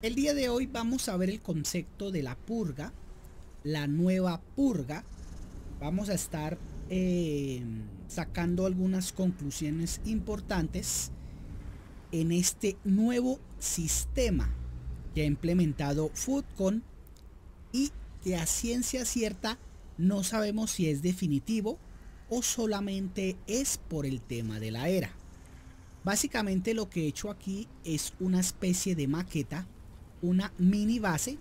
El día de hoy vamos a ver el concepto de la purga, la nueva purga. Vamos a estar sacando algunas conclusiones importantes en este nuevo sistema que ha implementado Footcore y que a ciencia cierta no sabemos si es definitivo o solamente es por el tema de la era. Básicamente lo que he hecho aquí es una especie de maqueta, una mini base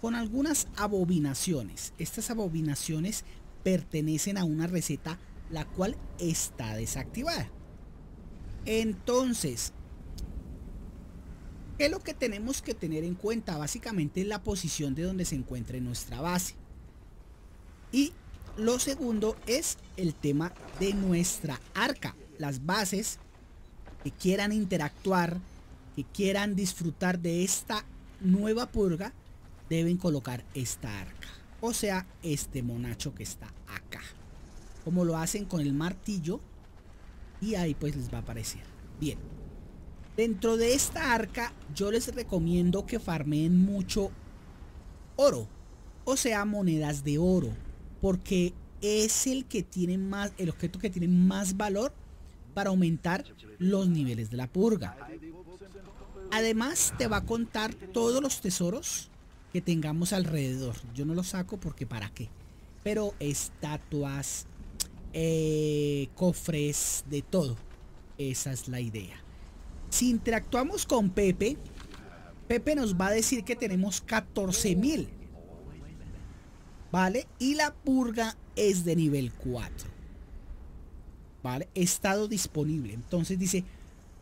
con algunas abominaciones. Estas abominaciones pertenecen a una receta la cual está desactivada. Entonces, ¿qué es lo que tenemos que tener en cuenta? Básicamente es la posición de donde se encuentre nuestra base. Y lo segundo es el tema de nuestra arca. Las bases que quieran interactuar, que quieran disfrutar de esta nueva purga, deben colocar esta arca, o sea, este monacho que está acá, como lo hacen con el martillo, y ahí pues les va a aparecer. Bien, dentro de esta arca yo les recomiendo que farmeen mucho oro, o sea, monedas de oro, porque es el que tiene más, el objeto que tiene más valor para aumentar los niveles de la purga. Además te va a contar todos los tesoros que tengamos alrededor. Yo no los saco porque para qué, pero estatuas, cofres, de todo. Esa es la idea. Si interactuamos con Pepe, Pepe nos va a decir que tenemos 14.000, ¿vale? Y la purga es de nivel 4, ¿vale? Estado disponible. Entonces dice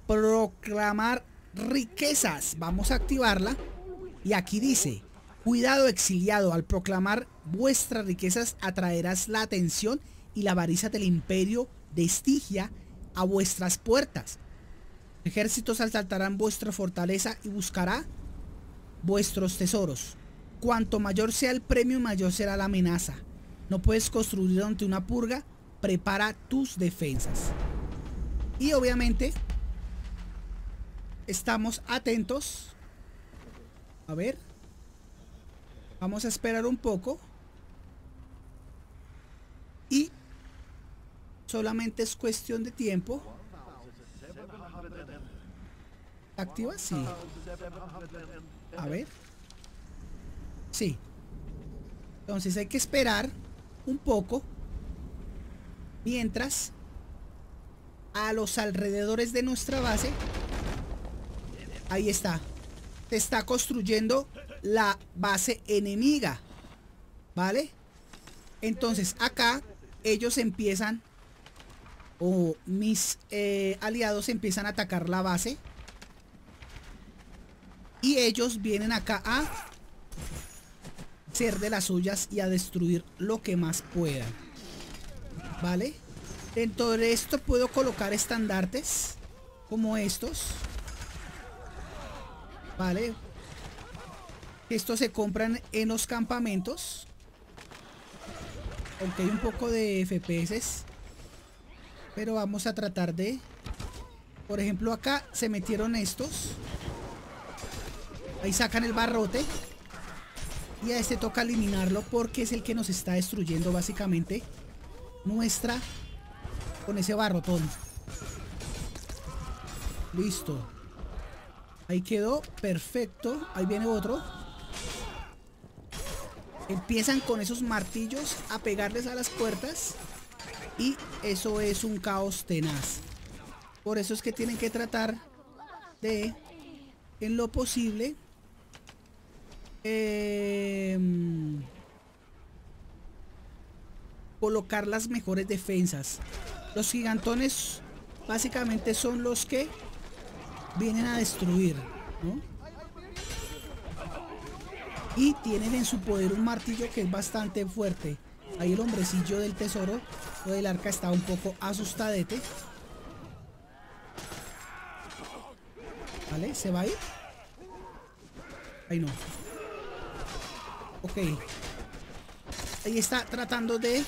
proclamar riquezas. Vamos a activarla. Y aquí dice: cuidado, exiliado, al proclamar vuestras riquezas atraerás la atención y la avaricia del imperio de Estigia a vuestras puertas. Ejércitos asaltarán vuestra fortaleza y buscará vuestros tesoros. Cuanto mayor sea el premio, mayor será la amenaza. No puedes construir ante una purga. Prepara tus defensas. Y obviamente estamos atentos. A ver, vamos a esperar un poco. Y solamente es cuestión de tiempo. ¿Activa? Sí. A ver. Sí. Entonces hay que esperar un poco. Mientras, a los alrededores de nuestra base, ahí está, se está construyendo la base enemiga, ¿vale? Entonces acá ellos empiezan, o mis aliados empiezan a atacar la base. Y ellos vienen acá a ser de las suyas y a destruir lo que más puedan, ¿vale? Dentro de esto puedo colocar estandartes como estos, ¿vale? Estos se compran en los campamentos. Aunque hay un poco de FPS, pero vamos a tratar de... Por ejemplo, acá se metieron estos. Ahí sacan el barrote. Y a este toca eliminarlo porque es el que nos está destruyendo básicamente nuestra, con ese barrotón. Listo. Ahí quedó, perfecto. Ahí viene otro. Empiezan con esos martillos a pegarles a las puertas. Y eso es un caos tenaz. Por eso es que tienen que tratar de, en lo posible, colocar las mejores defensas. Los gigantones básicamente son los que vienen a destruir, ¿no? Y tienen en su poder un martillo que es bastante fuerte. Ahí el hombrecillo del tesoro o del arca está un poco asustadete, ¿vale? ¿Se va a ir? Ahí no. Ok. Ahí está tratando de...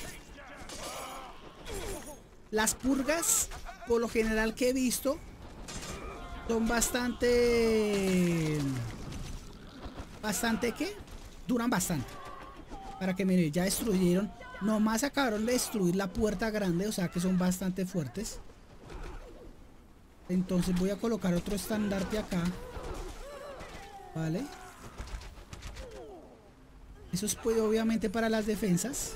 Las purgas, por lo general que he visto, son bastante bastante que duran bastante. Para que miren, ya destruyeron. Nomás acabaron de destruir la puerta grande, o sea que son bastante fuertes. Entonces voy a colocar otro estandarte acá. Vale. Eso es pues, obviamente para las defensas.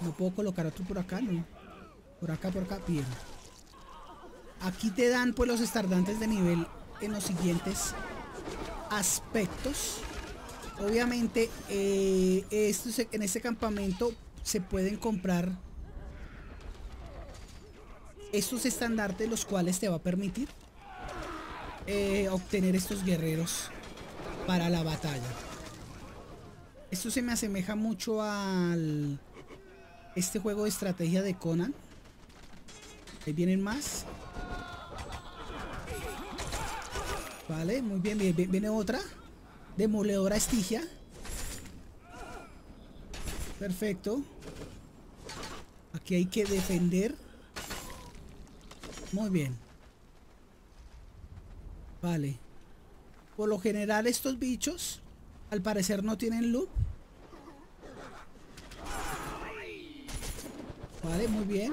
No puedo colocar otro por acá, no. Por acá, bien. Aquí te dan pues los estandartes de nivel en los siguientes aspectos. Obviamente en este campamento se pueden comprar estos estandartes, los cuales te va a permitir obtener estos guerreros para la batalla. Esto se me asemeja mucho al este juego de estrategia de Conan. Ahí vienen más. Vale, muy bien, viene otra demoledora Estigia. Perfecto. Aquí hay que defender. Muy bien. Vale. Por lo general estos bichos al parecer no tienen loop. Vale, muy bien.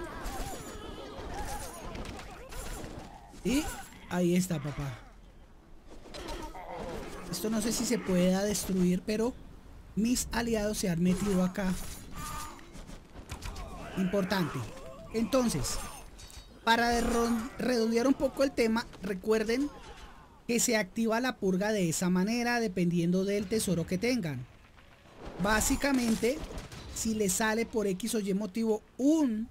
Y ahí está, papá. Esto no sé si se pueda destruir, pero mis aliados se han metido acá. Importante. Entonces, para redondear un poco el tema, recuerden que se activa la purga de esa manera, dependiendo del tesoro que tengan. Básicamente, si les sale por X o Y motivo un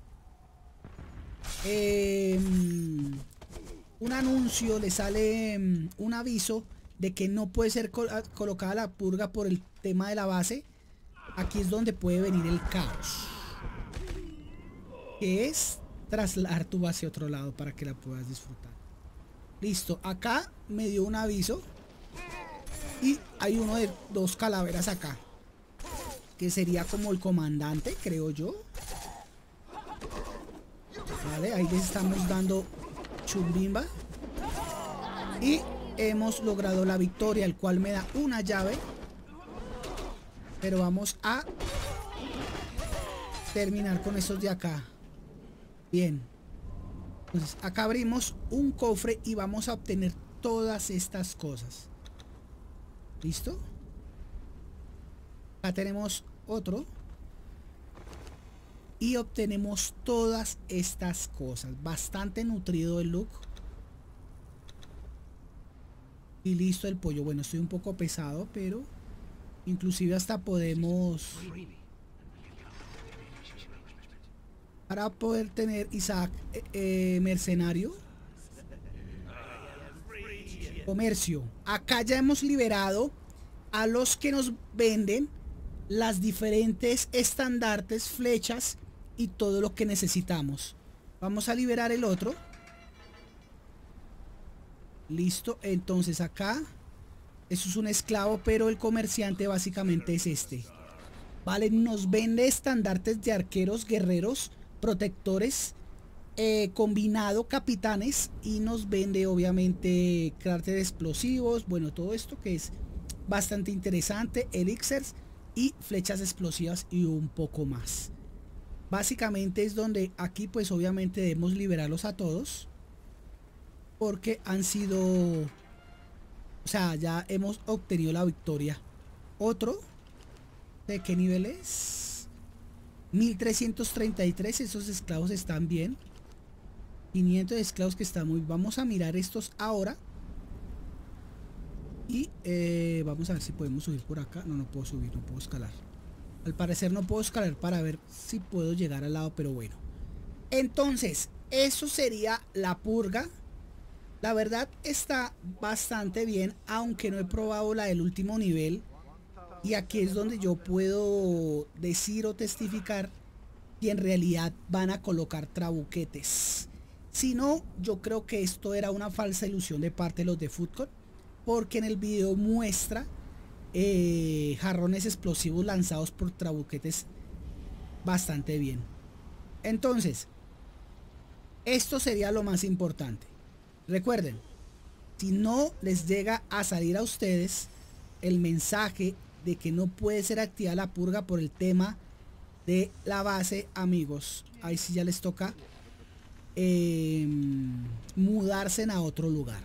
anuncio, les sale un aviso de que no puede ser colocada la purga por el tema de la base. Aquí es donde puede venir el caos, que es trasladar tu base a otro lado para que la puedas disfrutar. Listo, acá me dio un aviso y hay uno de dos calaveras acá, que sería como el comandante, creo yo. Vale, ahí les estamos dando chumbimba y hemos logrado la victoria, el cual me da una llave. Pero vamos a terminar con estos de acá. Bien. Entonces acá abrimos un cofre y vamos a obtener todas estas cosas. ¿Listo? Acá tenemos otro. Y obtenemos todas estas cosas. Bastante nutrido el look. Y listo el pollo. Bueno, estoy un poco pesado, pero inclusive hasta podemos, para poder tener Isaac mercenario, comercio. Acá ya hemos liberado a los que nos venden las diferentes estandartes, flechas y todo lo que necesitamos. Vamos a liberar el otro. Listo, entonces acá eso es un esclavo, pero el comerciante básicamente es este. Vale, nos vende estandartes de arqueros, guerreros, protectores, combinado, capitanes, y nos vende obviamente cráteres explosivos. Bueno, todo esto que es bastante interesante, elixirs y flechas explosivas y un poco más. Básicamente es donde aquí pues obviamente debemos liberarlos a todos, porque han sido, o sea, ya hemos obtenido la victoria. Otro, ¿de qué nivel es? 1333, esos esclavos están bien. 500 esclavos, que están muy... Vamos a mirar estos ahora. Y vamos a ver si podemos subir por acá. No, no puedo subir, no puedo escalar. Al parecer no puedo escalar para ver si puedo llegar al lado, pero bueno. Entonces, eso sería la purga. La verdad está bastante bien, aunque no he probado la del último nivel. Y aquí es donde yo puedo decir o testificar que en realidad van a colocar trabuquetes. Si no, yo creo que esto era una falsa ilusión de parte de los de Footcore, porque en el video muestra jarrones explosivos lanzados por trabuquetes bastante bien. Entonces, esto sería lo más importante. Recuerden, si no les llega a salir a ustedes, el mensaje de que no puede ser activada la purga por el tema de la base, amigos. Ahí sí ya les toca mudarse a otro lugar.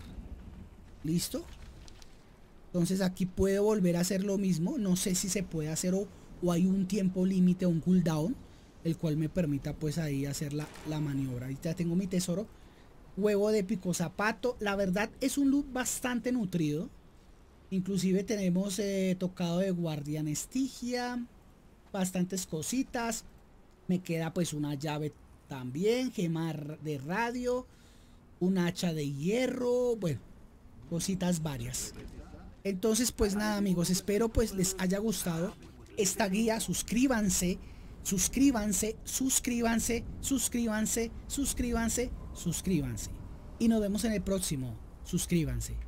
¿Listo? Entonces aquí puede volver a hacer lo mismo. No sé si se puede hacer o hay un tiempo límite, un cooldown, el cual me permita pues ahí hacer la maniobra. Ahorita tengo mi tesoro. Huevo de pico zapato. La verdad es un loot bastante nutrido. Inclusive tenemos tocado de guardián Estigia. Bastantes cositas. Me queda pues una llave también. Gema de radio. Un hacha de hierro. Bueno, cositas varias. Entonces pues nada, amigos. Espero pues les haya gustado esta guía. Suscríbanse. Suscríbanse, suscríbanse, suscríbanse, suscríbanse, suscríbanse. Y nos vemos en el próximo. Suscríbanse.